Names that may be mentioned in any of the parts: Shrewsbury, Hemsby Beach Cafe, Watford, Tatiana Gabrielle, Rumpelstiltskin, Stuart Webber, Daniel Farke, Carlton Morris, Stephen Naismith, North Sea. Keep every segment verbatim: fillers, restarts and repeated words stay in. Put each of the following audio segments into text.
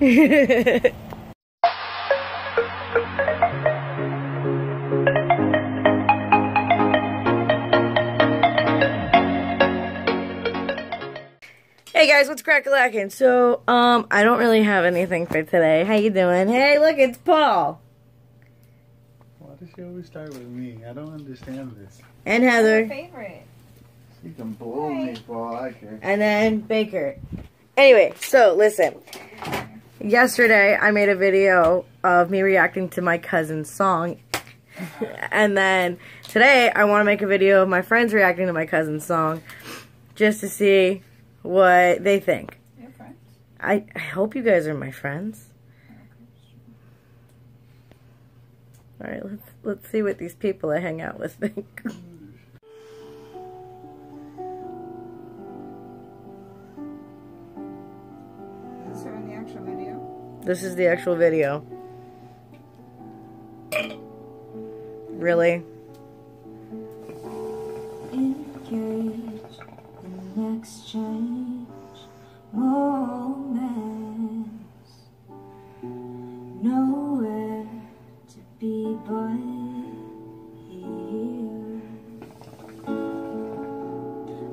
Hey guys, what's crack-a-lackin'? So, um, I don't really have anything for today. How you doing? Hey, look, it's Paul. Why does she always start with me? I don't understand this. And Heather. What's your favorite? She can blow me for all I care. And then Baker. Anyway, so listen. Yesterday, I made a video of me reacting to my cousin's song. And then today, I want to make a video of my friends reacting to my cousin's song. Just to see what they think. Your friends? I, I hope you guys are my friends. All right, let's let's see what these people I hang out with think. Is there in the actual video? This is the actual video. Really? Exchange moments, nowhere to be but here.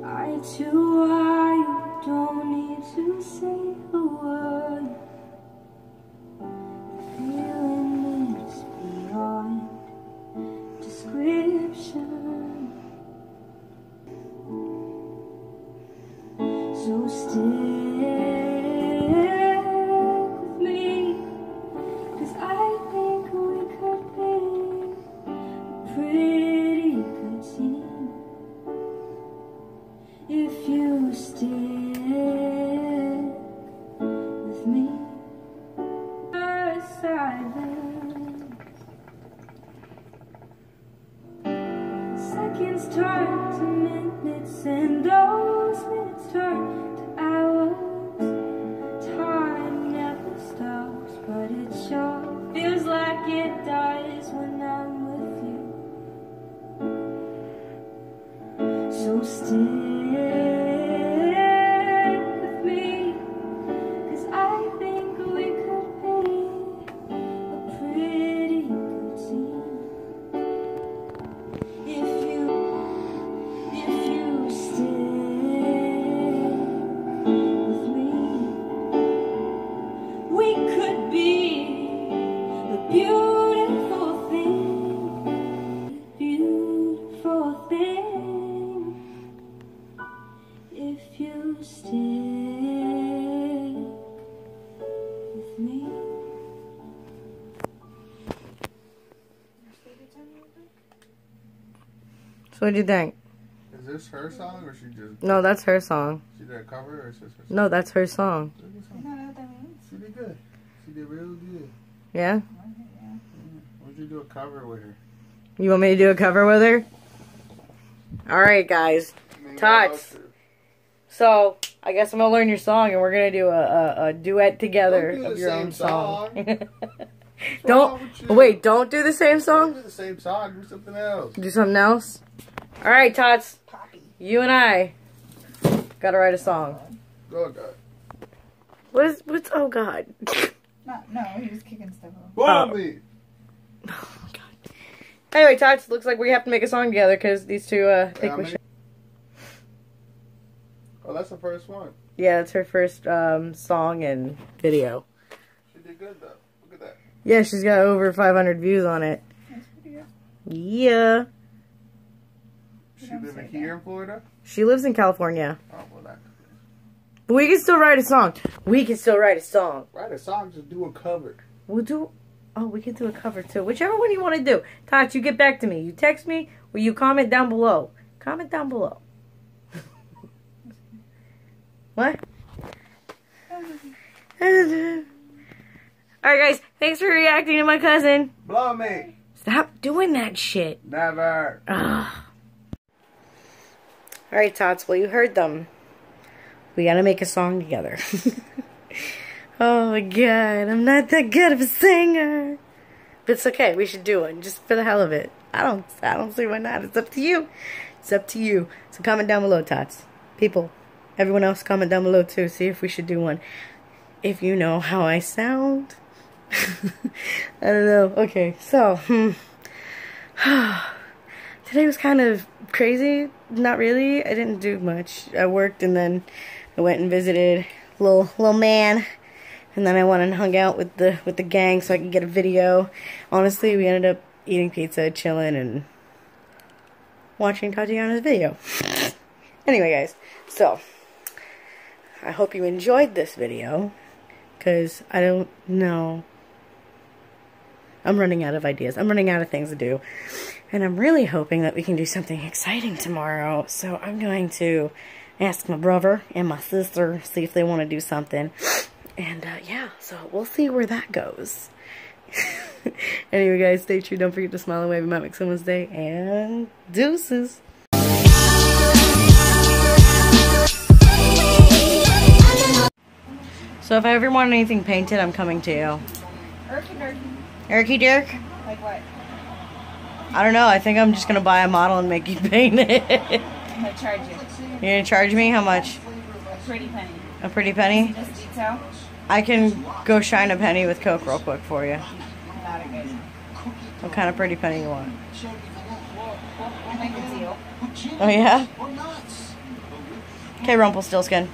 I too, I don't need to say a word. The feeling is beyond description. So stick with me, 'cause I think we could be a pretty good team if you stick with me. First silence, seconds turn to minutes, and those minutes turn. So stick with me, 'cause I think we could be a pretty good team if you, if you stick with me. We could be the beautiful. So what do you think? Is this her song or she just... No, that's her song. She did a cover or is this her song? No, that's her song. I don't know what that means. She did good. She did real good. Yeah? Why don't you do a cover with her? You want me to do a cover with her? Alright, guys. Tots. So, I guess I'm going to learn your song and we're going to do a, a, a duet together of your own song. song. Don't, wait, don't do the same song? Don't do the same song. Do something else. Do something else? All right, Tots. Poppy. You and I gotta write a song. Oh, God. What is, what's, oh, God. Not, no, he was kicking stuff off. Wow. Oh. Oh, God. Anyway, Tots, looks like we have to make a song together because these two uh, think yeah, we should. Oh, that's the first one. Yeah, that's her first um, song and video. She did good, though. Look at that. Yeah, she's got over five hundred views on it. That's pretty good. Yeah. She lives in here in Florida? She lives in California. Oh, well, that could be. But we can still write a song. We can still write a song. Write a song, just do a cover. We'll do... Oh, we can do a cover, too. Whichever one you want to do. Tots, you get back to me. You text me or you comment down below. Comment down below. What? Alright, guys. Thanks for reacting to my cousin. Blow me. Stop doing that shit. Never. Ugh. Alright, Tots, well, you heard them. We gotta make a song together. Oh my God, I'm not that good of a singer. But it's okay, we should do one, just for the hell of it. I don't, I don't see why not, it's up to you. It's up to you. So comment down below, Tots. People, everyone else, comment down below too, see if we should do one. if you know how I sound. I don't know. Okay, so hmm. Today was kind of crazy. Not really. I didn't do much. I worked and then I went and visited little little man, and then I went and hung out with the with the gang so I could get a video. Honestly, we ended up eating pizza, chilling, and watching Tatiana's video. Anyway, guys, so I hope you enjoyed this video, because I don't know. I'm running out of ideas. I'm running out of things to do. And I'm really hoping that we can do something exciting tomorrow. So I'm going to ask my brother and my sister, see if they want to do something. And uh, yeah, so we'll see where that goes. Anyway, guys, stay true. Don't forget to smile and wave. It might make someone's day. And deuces. So if I ever want anything painted, I'm coming to you. Erky-derky. Erky-derk? Like what? I don't know. I think I'm just going to buy a model and make you paint it. I'm going to charge you. You're going to charge me? How much? A pretty penny. A pretty penny? Just detail. I can go shine a penny with Coke real quick for you. Not a good. What kind of pretty penny you want? I'll make a deal. Oh, yeah? Okay, Rumpelstiltskin.